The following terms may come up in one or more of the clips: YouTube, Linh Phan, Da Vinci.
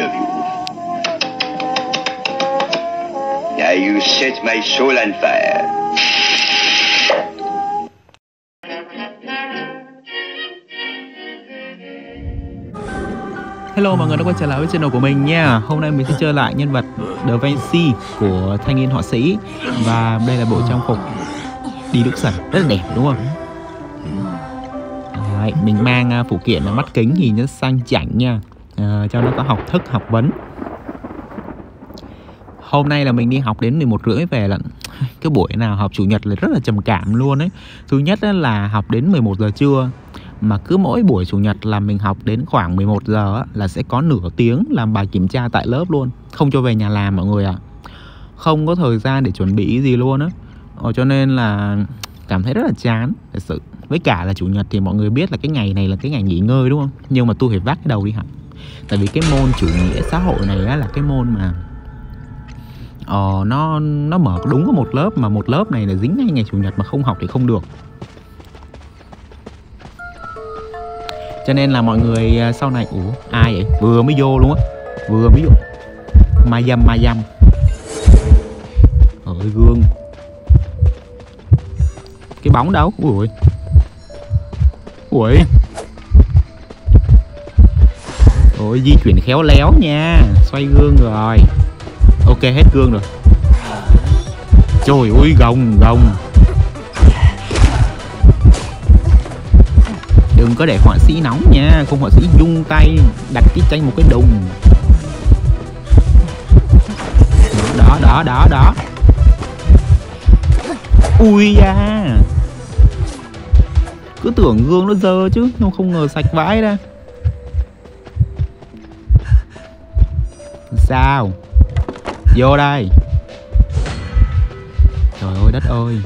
of you. Now you set my soul on fire. Hello mọi người đã quay trở lại với channel của mình nha. Hôm nay mình sẽ chơi lại nhân vật Da Vinci của thanh niên họa sĩ. Và đây là bộ trang phục đi đúc sẩn rất là đẹp đúng không? Đấy, mình mang phụ kiện là mắt kính nhìn nó sang chảnh nha, cho nó có học thức, học vấn. Hôm nay là mình đi học đến 11h30 về lận. Cái buổi nào học chủ nhật là rất là trầm cảm luôn ấy. Thứ nhất là học đến 11 giờ trưa, mà cứ mỗi buổi chủ nhật là mình học đến khoảng 11 giờ là sẽ có nửa tiếng làm bài kiểm tra tại lớp luôn, không cho về nhà làm mọi người ạ. Không có thời gian để chuẩn bị gì luôn á. Cho nên là cảm thấy rất là chán thật sự. Với cả là chủ nhật thì mọi người biết là cái ngày này là cái ngày nghỉ ngơi đúng không? Nhưng mà tôi phải vác cái đầu đi học. Tại vì cái môn chủ nghĩa xã hội này là cái môn mà nó mở đúng có một lớp, mà một lớp này là dính ngay ngày chủ nhật mà không học thì không được. Cho nên là mọi người sau này ai vậy? Vừa mới vô luôn á. Vừa mới vô. Mai dâm. Ơi gương. Cái bóng đâu? Ui. Ôi di chuyển khéo léo nha. Xoay gương rồi. Ok hết gương rồi. Trời ơi gồng. Đừng có để họa sĩ nóng nha, không họa sĩ dung tay đặt cái tranh một cái đùng. Đó. Ui da. Cứ tưởng gương nó dơ chứ, nhưng không ngờ sạch vãi ra. Sao? Vô đây. Trời ơi đất ơi.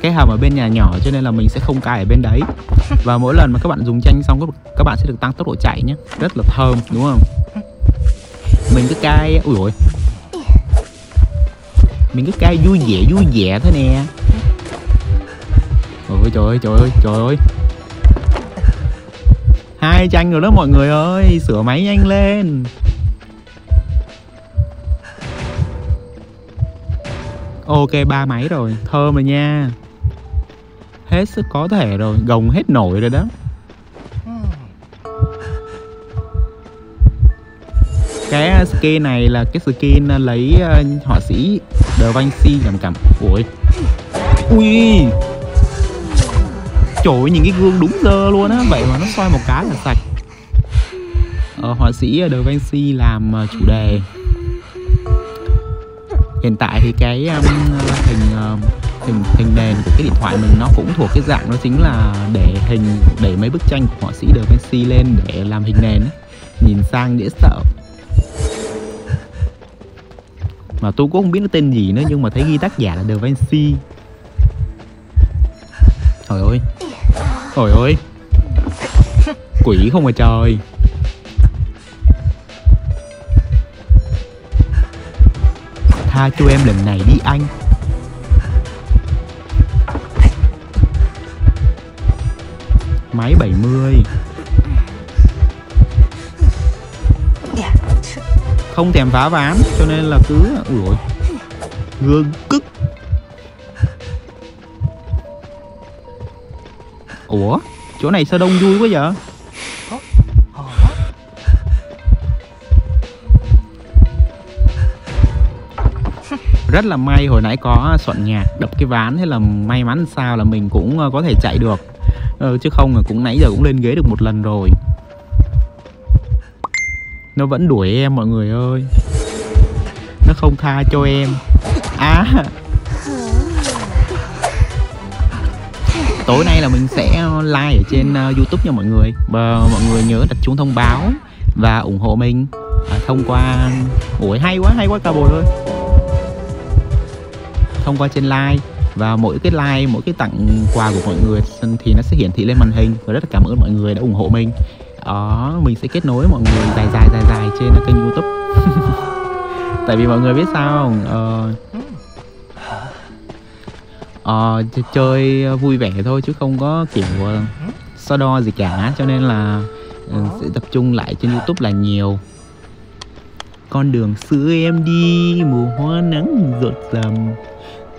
Cái hầm ở bên nhà nhỏ cho nên là mình sẽ không cài ở bên đấy. Và mỗi lần mà các bạn dùng tranh xong các bạn sẽ được tăng tốc độ chạy nhé. Rất là thơm đúng không? Mình cứ cài. Ui dồi. Mình cứ cài vui vẻ thế nè. Ôi trời ơi. 2 tranh rồi đó mọi người ơi. Sửa máy nhanh lên. Ok 3 máy rồi. Thơm rồi nha. Hết sức có thể rồi. Gồng hết nổi rồi đó. Cái skin này là cái skin lấy họa sĩ Da Vinci làm cảm. Ui. Trời ơi, những cái gương đúng dơ luôn á. Vậy mà nó xoay một cái là sạch. Họa sĩ Da Vinci làm chủ đề. Hiện tại thì cái hình nền của cái điện thoại mình nó cũng thuộc cái dạng đó chính là để mấy bức tranh của họa sĩ Da Vinci lên để làm hình nền ấy. Nhìn sang dễ sợ. Mà tôi cũng không biết nó tên gì nữa, nhưng mà thấy ghi tác giả là Da Vinci. Trời ơi. Quỷ không mà trời. Tha cho em lần này đi anh. Máy 70. Không thèm phá ván cho nên là cứ gương cức. Ủa, chỗ này sao đông vui quá vậy? Rất là may hồi nãy có soạn nhạc đập cái ván, thế là may mắn sao là mình cũng có thể chạy được. Chứ không là cũng nãy giờ cũng lên ghế được một lần rồi. Nó vẫn đuổi em mọi người ơi. Nó không tha cho em. Tối nay là mình sẽ live ở trên YouTube nha mọi người. Mọi người nhớ đặt chuông thông báo và ủng hộ mình thông qua hay quá cả bồi ơi. Thông qua trên like, và mỗi cái like, mỗi cái tặng quà của mọi người thì nó sẽ hiển thị lên màn hình. Và rất là cảm ơn mọi người đã ủng hộ mình. Đó, mình sẽ kết nối mọi người dài trên kênh YouTube. Tại vì mọi người biết sao không? Chơi vui vẻ thôi chứ không có kiểu so đo gì cả, cho nên là sẽ tập trung lại trên YouTube là nhiều. Con đường xưa em đi, mùa hoa nắng rộn rầm.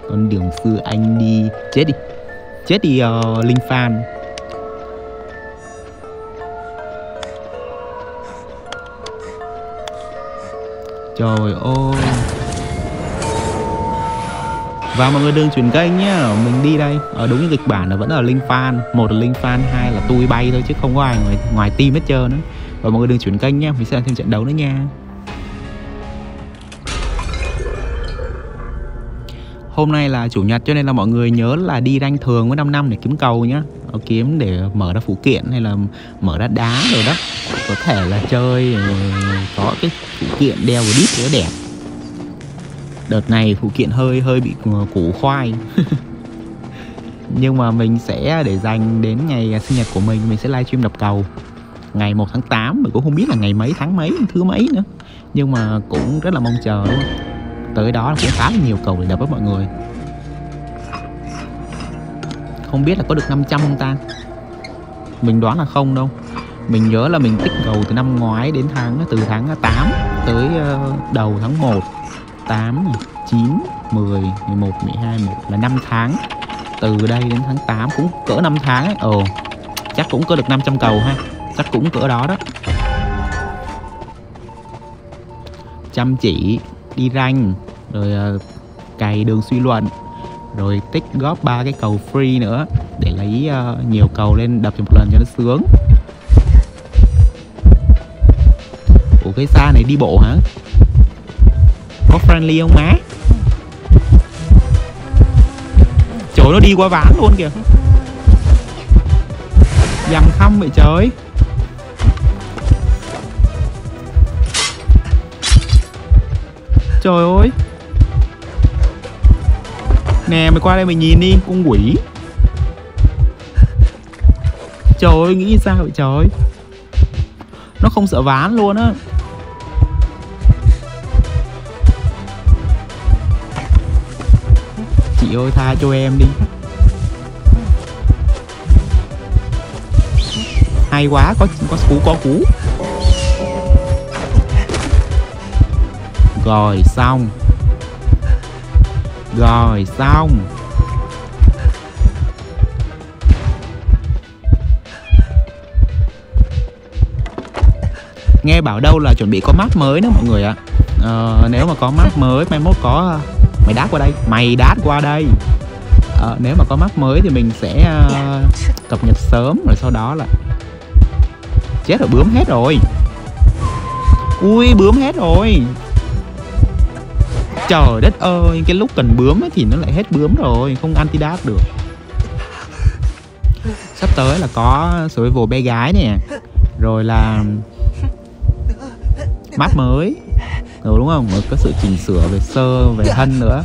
Con đường xưa anh đi. Chết đi. Chết đi Linh Phan. Trời ơi. Và mọi người đừng chuyển kênh nhá, mình đi đây. Ở đúng như kịch bản là vẫn là Linh Phan. Một là Linh Phan, hai là tôi bay thôi chứ không có ai ngoài team hết trơn nữa. Và mọi người đừng chuyển kênh nhá, mình sẽ làm thêm trận đấu nữa nha. Hôm nay là chủ nhật cho nên là mọi người nhớ là đi rank thường với 5 năm để kiếm cầu nhá. Kiếm để mở ra phụ kiện hay là mở ra đá rồi đó. Có thể là chơi có cái phụ kiện đeo vào đít nó đẹp. Đợt này phụ kiện hơi bị củ khoai. Nhưng mà mình sẽ để dành đến ngày sinh nhật của mình sẽ livestream đập cầu. Ngày 1 tháng 8, mình cũng không biết là ngày mấy, tháng mấy, thứ mấy nữa. Nhưng mà cũng rất là mong chờ đúng không? Tới đó cũng khá là nhiều cầu để đập với mọi người. Không biết là có được 500 không ta? Mình đoán là không đâu. Mình nhớ là mình tích cầu từ năm ngoái đến từ tháng 8 tới đầu tháng 1. 8, 9, 10, 11, 12, 1 là 5 tháng. Từ đây đến tháng 8 cũng cỡ 5 tháng ấy. Ồ, chắc cũng có được 500 cầu ha. Chắc cũng cỡ đó đó. Chăm chỉ đi rank, rồi cày đường suy luận, rồi tích góp 3 cái cầu free nữa để lấy nhiều cầu lên đập một lần cho nó sướng. Ủa cái xa này đi bộ hả? Có friendly không má? Trời nó đi qua ván luôn kìa. Dằm thăm vậy trời. Trời ơi. Nè mày qua đây mày nhìn đi, con quỷ. Trời ơi, nghĩ sao vậy trời. Nó không sợ ván luôn á. Chị ơi tha cho em đi. Hay quá, có cú. Rồi xong. Rồi xong. Nghe bảo đâu là chuẩn bị có map mới nữa mọi người ạ. Nếu mà có map mới mai mốt có. Mày đát qua đây. Nếu mà có map mới thì mình sẽ cập nhật sớm. Rồi sau đó là chết rồi, bướm hết rồi. Ui bướm hết rồi. Trời đất ơi, cái lúc cần bướm ấy thì nó lại hết bướm rồi, không anti-đát được. Sắp tới là có survival bé gái nè, rồi là map mới, rồi đúng không? Rồi có sự chỉnh sửa về sơ, về thân nữa.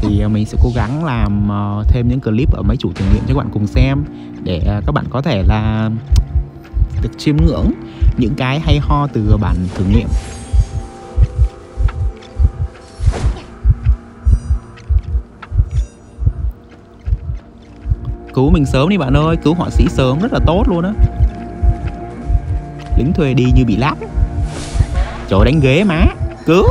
Thì mình sẽ cố gắng làm thêm những clip ở mấy chủ thử nghiệm cho các bạn cùng xem, để các bạn có thể là được chiêm ngưỡng những cái hay ho từ bản thử nghiệm. Cứu mình sớm đi bạn ơi, cứu họa sĩ sớm rất là tốt luôn á. Lính thuê đi như bị lát. Trời đánh ghế má, cứu.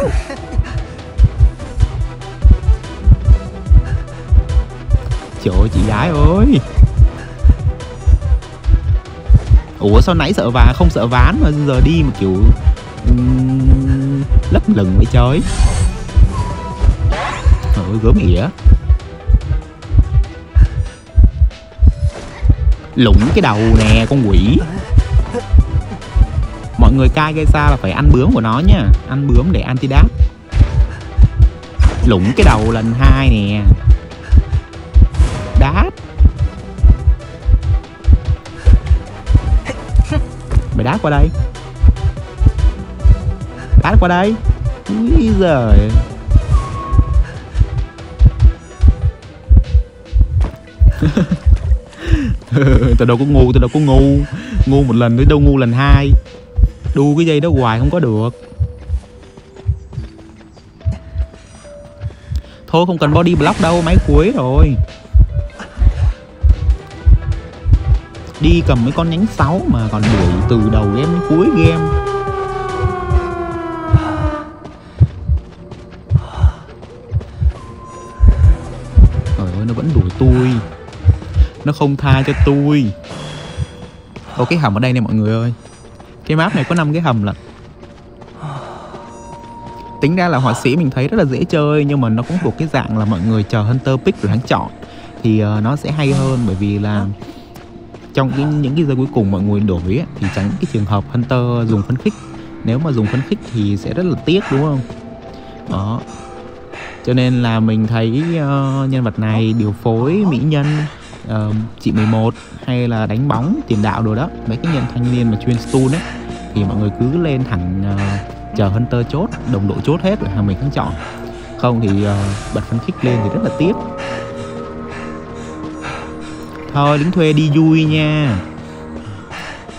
Trời ơi, chị gái ơi. Ủa sao nãy sợ vàng không sợ ván mà giờ đi mà kiểu lấp lửng vậy trời. Trời ơi, gớm ỉa. Lủng cái đầu nè con quỷ. Mọi người cai gây xa là phải ăn bướm của nó nha. Ăn bướm để anti-đáp. Lủng cái đầu lần 2 nè. Đáp. Mày đáp qua đây. Đáp qua đây. Úi giời. Tao đâu có ngu. Ngu một lần tới đâu ngu lần 2. Đu cái dây đó hoài không có được. Thôi không cần body block đâu, máy cuối rồi. đi cầm mấy con nhánh 6 mà còn đuổi từ đầu game đến cuối game. Trời ơi, nó vẫn đuổi tôi, nó không tha cho tôi. Có cái hầm ở đây nè mọi người ơi. Cái map này có 5 cái hầm lận. Tính ra là họa sĩ mình thấy rất là dễ chơi, nhưng mà nó cũng thuộc cái dạng là mọi người chờ Hunter pick rồi hắn chọn thì nó sẽ hay hơn, bởi vì là trong những cái giây cuối cùng mọi người đổi ấy, thì tránh cái trường hợp Hunter dùng phấn khích. Nếu mà dùng phấn khích thì sẽ rất là tiếc đúng không? Đó. Cho nên là mình thấy nhân vật này điều phối mỹ nhân, chị 11 hay là đánh bóng tiền đạo đồ đó, mấy cái nhân thanh niên mà chuyên stun ấy, thì mọi người cứ lên thẳng chờ Hunter chốt, đồng đội chốt hết rồi hàng mình không chọn. Không thì bật phấn khích lên thì rất là tiếc. Thôi lính thuê đi vui nha.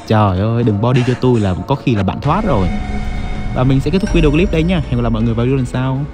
Trời ơi, đừng body cho tôi là có khi là bạn thoát rồi. Và mình sẽ kết thúc video clip đây nha. Hẹn gặp lại mọi người vào video lần sau.